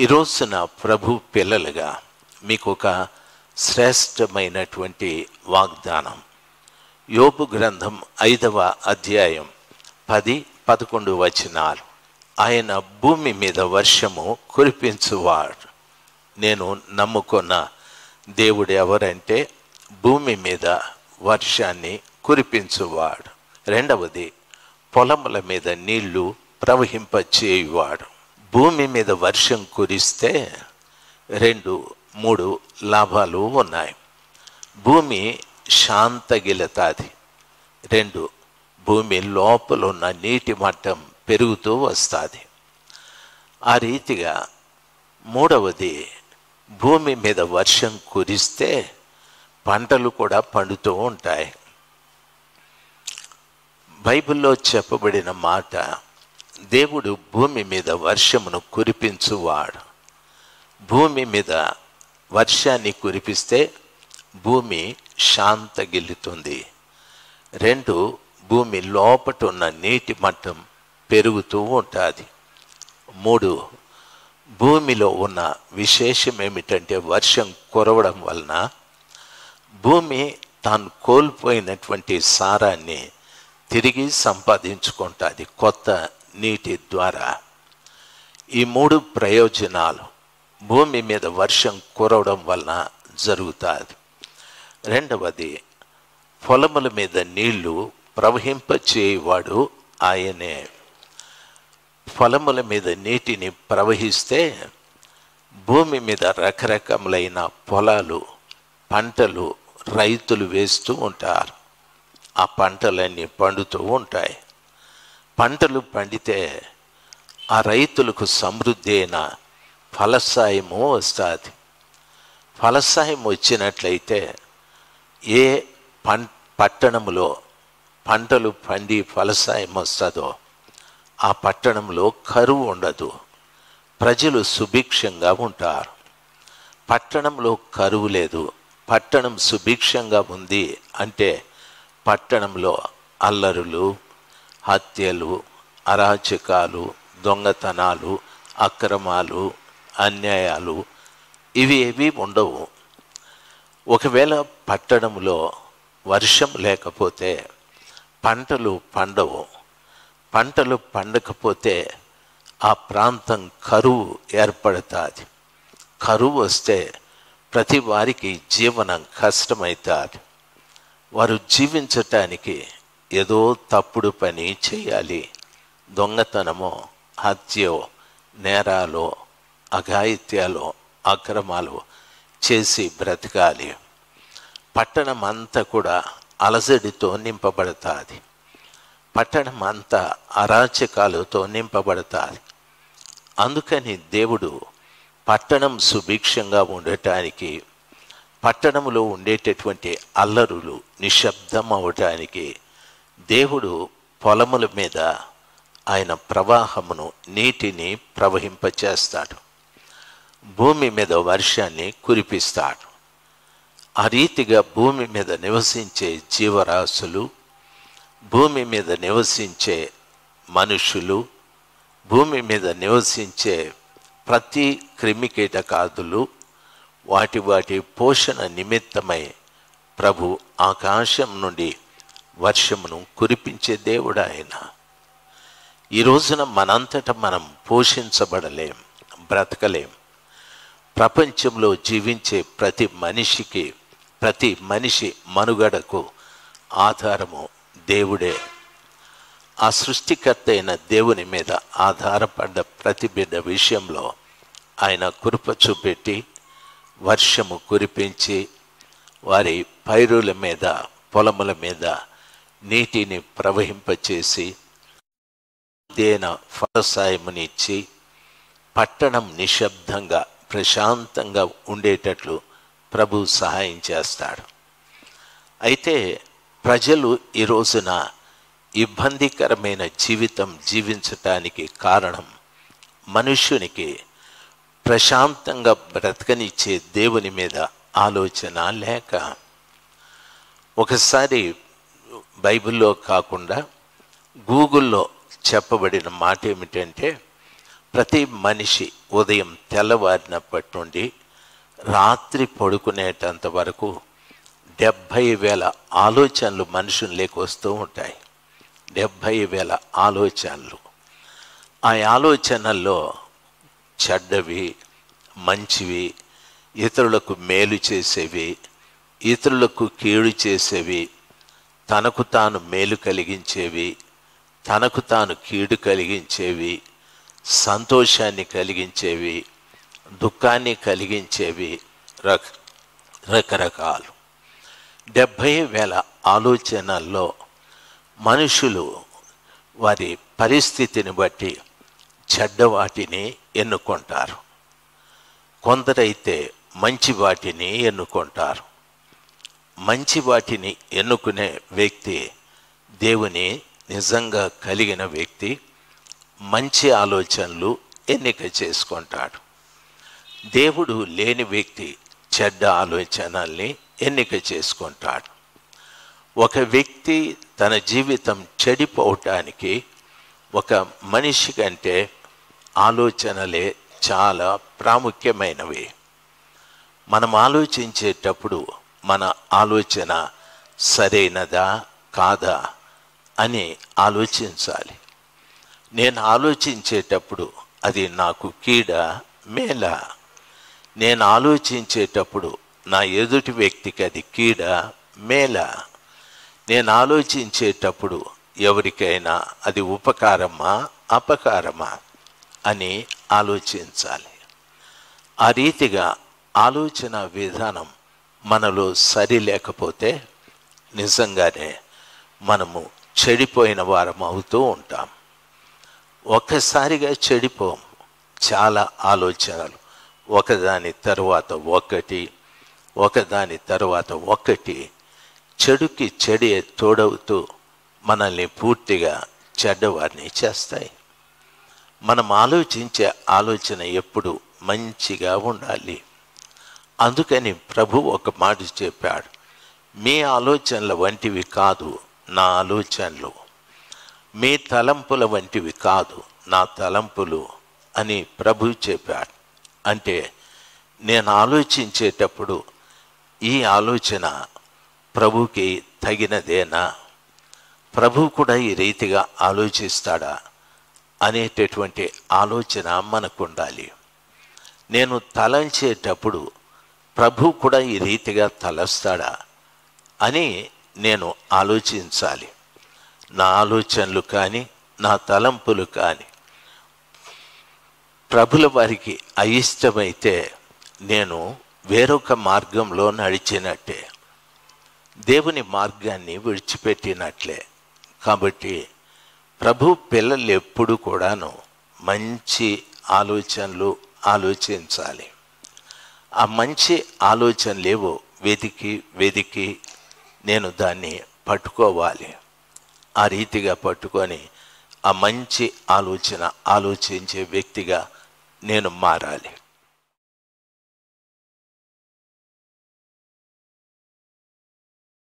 ఈ రోజున ప్రభు పిల్లలుగా మీకు ఒక శ్రేష్టమైనటువంటి వాగ్దానం యోబు గ్రంథం 5వ అధ్యాయం 10-11 వచనాలు. ఆయన భూమి మీద వర్షము కురిపించువాడు. నేను నమ్ముకున్న దేవుడు ఎవరంటే భూమి మీద వర్షాన్ని కురిపించువాడు. రెండవది, పొలముల మీద నీళ్లు ప్రవహింపచేయువాడు. భూమి మీద వర్షం కురిస్తే 2-3 లాభాలు ఉన్నాయి. భూమి శాంతగిలతాది. 2, భూమి లోపలున్న నీటి మట్టం పెరుగుతూ వస్తుంది. ఆ రీతిగా 3వది, భూమి మీద వర్షం కురిస్తే పంటలు కూడా పండుతూ ఉంటాయి. బైబిల్లో చెప్పబడిన మాట, దేవుడు భూమి మీద వర్షమును కురిపించువాడు. భూమి మీద వర్షాన్ని కురిపిస్తే భూమి శాంతగిల్లుతుంది. 2, భూమి లోపటున్న నీటి మట్టం పెరుగుతూ ఉంటుంది. 3, భూమిలో ఉన్న విశేషం ఏమిటంటే వర్షం కురవడం వలన భూమి తాను కోల్పోయినటువంటి సారాన్ని తిరిగి సంపాదించుకుంటుంది కొత్త నీటి ద్వారా. ఈ 3 ప్రయోజనాలు భూమి మీద వర్షం కురవడం వలన జరుగుతుంది. రెండవది, పొలముల మీద నీళ్లు ప్రవహింపచేయువాడు ఆయనే. పొలముల మీద నీటిని ప్రవహిస్తే భూమి మీద రకరకములైన పొలాలు, పంటలు రైతులు వేస్తూ ఉంటారు. ఆ పంటలన్నీ పండుతూ ఉంటాయి. పంటలు పండితే ఆ రైతులకు సమృద్ధి అయిన ఫలసాయము వస్తుంది. ఫలసాయం వచ్చినట్లయితే ఏ పట్టణంలో పంటలు పండి ఫలసాయం వస్తుందో ఆ పట్టణంలో కరువు ఉండదు. ప్రజలు సుభిక్షంగా ఉంటారు. పట్టణంలో కరువు లేదు. పట్టణం సుభిక్షంగా ఉంది అంటే పట్టణంలో అల్లరులు, హత్యలు, అరాచకాలు, దొంగతనాలు, అక్రమాలు, అన్యాయాలు ఇవి ఏవి ఉండవు. ఒకవేళ పట్టణంలో వర్షం లేకపోతే పంటలు పండవు. పంటలు పండకపోతే ఆ ప్రాంతం కరువు ఏర్పడుతుంది. కరువు వస్తే ప్రతి వారికి జీవనం కష్టమవుతుంది. వారు జీవించటానికి ఏదో తప్పుడు పని చేయాలి. దొంగతనమో, హత్యో, నేరాలో, అఘాయిత్యాలో, అక్రమాలు చేసి బ్రతకాలి. పట్టణం అంతా కూడా అలజడితో నింపబడుతుంది. పట్టణం అంతా అరాచకాలతో నింపబడుతుంది. అందుకని దేవుడు పట్టణం సుభిక్షంగా ఉండటానికి, పట్టణంలో ఉండేటటువంటి అల్లరులు నిశ్శబ్దం అవటానికి దేవుడు పొలముల మీద ఆయన ప్రవాహమును, నీటిని ప్రవహింపచేస్తాడు. భూమి మీద వర్షాన్ని కురిపిస్తాడు. ఆ రీతిగా భూమి మీద నివసించే జీవరాశులు, భూమి మీద నివసించే మనుషులు, భూమి మీద నివసించే ప్రతి క్రిమికీటకాదులు వాటి పోషణ నిమిత్తమై ప్రభు ఆకాశం నుండి వర్షమును కురిపించే దేవుడు ఆయన. ఈ రోజున మనంతటా మనం పోషించబడలేం, బ్రతకలేం. ప్రపంచంలో జీవించే ప్రతి మనిషికి, ప్రతి మనిషి మనుగడకు ఆధారము దేవుడే. ఆ సృష్టికర్త అయిన దేవుని మీద ఆధారపడ్డ ప్రతి బిడ్డ విషయంలో ఆయన కృప చూపెట్టి వర్షము కురిపించి వారి పైరుల మీద, పొలముల మీద నీటిని ప్రవహింపచేసి దేన ఫలసాయమునిచ్చి పట్టణం నిశ్శబ్దంగా, ప్రశాంతంగా ఉండేటట్లు ప్రభు సహాయం చేస్తాడు. అయితే ప్రజలు ఈ రోజున ఇబ్బందికరమైన జీవితం జీవించటానికి కారణం, మనుష్యునికి ప్రశాంతంగా బ్రతకనిచ్చే దేవుని మీద ఆలోచన లేక. ఒకసారి బైబిల్లో కాకుండా గూగుల్లో చెప్పబడిన మాట ఏమిటంటే ప్రతి మనిషి ఉదయం తెల్లవారినప్పటి నుండి రాత్రి పడుకునేటంత వరకు 70,000 ఆలోచనలు మనుషుల్లోకి వస్తూ ఉంటాయి. 70,000 ఆలోచనలు. ఆ ఆలోచనల్లో చెడ్డవి, మంచివి, ఇతరులకు మేలు చేసేవి, ఇతరులకు కీడు చేసేవి, తనకు తాను మేలు కలిగించేవి, తనకు తాను కీడు కలిగించేవి, సంతోషాన్ని కలిగించేవి, దుఃఖాన్ని కలిగించేవి, రకరకాలు. 70,000 ఆలోచనల్లో మనుషులు వారి పరిస్థితిని బట్టి చెడ్డ వాటిని ఎన్నుకుంటారు. కొందరైతే మంచి వాటిని ఎన్నుకుంటారు. మంచి వాటిని ఎన్నుకునే వ్యక్తి దేవుని నిజంగా కలిగిన వ్యక్తి. మంచి ఆలోచనలు ఎన్నిక చేసుకుంటాడు. దేవుడు లేని వ్యక్తి చెడ్డ ఆలోచనల్ని ఎన్నిక చేసుకుంటాడు. ఒక వ్యక్తి తన జీవితం చెడిపోవటానికి ఒక మనిషి కంటే ఆలోచనలే చాలా ప్రాముఖ్యమైనవి. మనం ఆలోచించేటప్పుడు మన ఆలోచన సరైనదా కాదా అని ఆలోచించాలి. నేను ఆలోచించేటప్పుడు అది నాకు కీడా మేలా? నేను ఆలోచించేటప్పుడు నా ఎదుటి వ్యక్తికి అది కీడా మేలా? నేను ఆలోచించేటప్పుడు ఎవరికైనా అది ఉపకారమా అపకారమా అని ఆలోచించాలి. ఆ రీతిగా ఆలోచన విధానం మనలో సరి లేకపోతే నిజంగానే మనము చెడిపోయిన వారం అవుతూ ఉంటాం. ఒక్కసారిగా చెడిపోము. చాలా ఆలోచనలు ఒకదాని తర్వాత ఒకటి, ఒకదాని తర్వాత ఒకటి చెడుకి చెడే తోడవుతూ మనల్ని పూర్తిగా చెడ్డవారిని చేస్తాయి. మనం ఆలోచించే ఆలోచన ఎప్పుడు మంచిగా ఉండాలి. అందుకని ప్రభు ఒక మాట చెప్పాడు, మీ ఆలోచనల వంటివి కాదు నా ఆలోచనలు, మీ తలంపుల వంటివి కాదు నా తలంపులు అని ప్రభు చెప్పాడు. అంటే నేను ఆలోచించేటప్పుడు ఈ ఆలోచన ప్రభుకి తగినదేనా, ప్రభు కూడా ఈ రీతిగా ఆలోచిస్తాడా అనేటటువంటి ఆలోచన మనకు ఉండాలి. నేను తలంచేటప్పుడు ప్రభు కూడా ఈ రీతిగా తలస్తాడా అని నేను ఆలోచించాలి. నా ఆలోచనలు కానీ నా తలంపులు కానీ ప్రభుల వారికి అయిష్టమైతే నేను వేరొక మార్గంలో నడిచినట్టే, దేవుని మార్గాన్ని విడిచిపెట్టినట్లే. కాబట్టి ప్రభు పిల్లలు ఎప్పుడు కూడాను మంచి ఆలోచనలు ఆలోచించాలి. ఆ మంచి ఆలోచనలేవో వెతికి వెతికి నేను దాన్ని పట్టుకోవాలి. ఆ రీతిగా పట్టుకొని ఆ మంచి ఆలోచన ఆలోచించే వ్యక్తిగా నేను మారాలి.